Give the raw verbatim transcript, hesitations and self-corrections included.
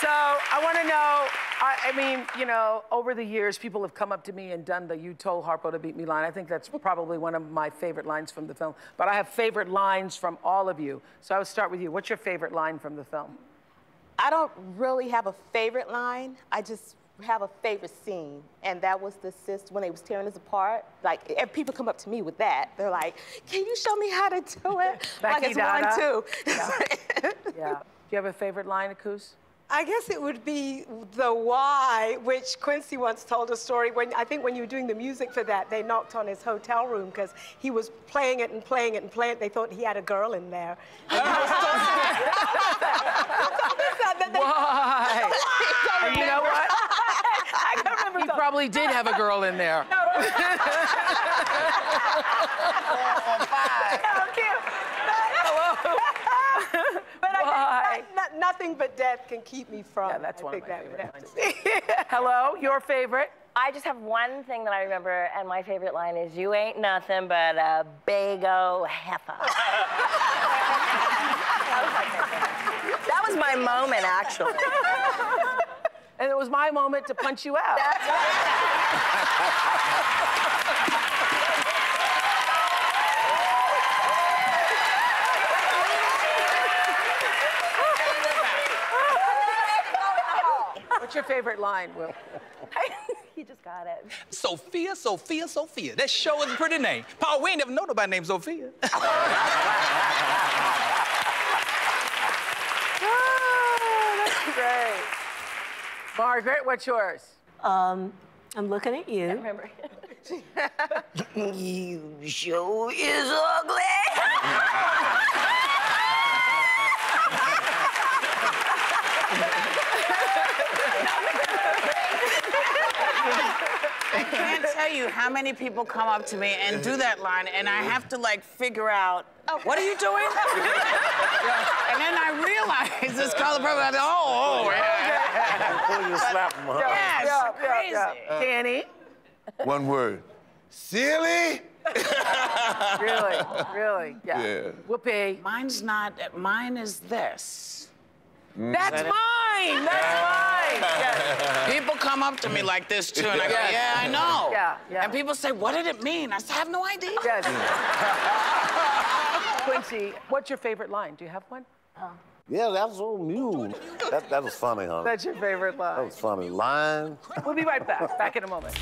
So I want to know, I, I mean, you know, over the years, people have come up to me and done the "You told Harpo to beat me" line. I think that's probably one of my favorite lines from the film. But I have favorite lines from all of you. So I would start with you. What's your favorite line from the film? I don't really have a favorite line. I just have a favorite scene, and that was the sis when they was tearing us apart. Like, and people come up to me with that. They're like, "Can you show me how to do it?" Like it's Dada. One, two. Yeah. Yeah. Do you have a favorite line, Akuz? I guess it would be the why, which Quincy once told a story when, I think when you were doing the music for that, they knocked on his hotel room because he was playing it and playing it and playing it. They thought he had a girl in there. Why? And you know what? I can't remember. He probably did have a girl in there. No. Nothing but death can keep me from. Yeah, that's I one of my that favorite lines. Hello, your favorite? I just have one thing that I remember, and my favorite line is, "You ain't nothing but a big old heifer." That was my moment, actually. And it was my moment to punch you out. That's right. What's your favorite line, Will? You just got it. Sophia, Sophia, Sophia. That show is a pretty name. Paul, we ain't never know nobody named Sophia. Oh, that's great. Margaret, what's yours? Um, I'm looking at you. I remember. You show is ugly. I can't tell you how many people come up to me and do that line, and I have to, like, figure out, oh, what are you doing? And then I realize this color purple. I said, oh, oh, yeah. Before you slap him, huh? Yes, yeah, crazy. Yeah, yeah. Danny? One word. Silly? Really, really, yeah. Yeah. Whoopi. Mine's not, mine is this. Mm. That's that mine! It? That's mine! Yes. People come up to me like this, too, and I go, yes. Yeah, I know. Yeah, yeah. And people say, what did it mean? I have no idea. Yes. Quincy, what's your favorite line? Do you have one? Oh. Yeah, that was old mule. that, that was funny, honey. That's your favorite line. That was funny. Line. We'll be right back. Back in a moment.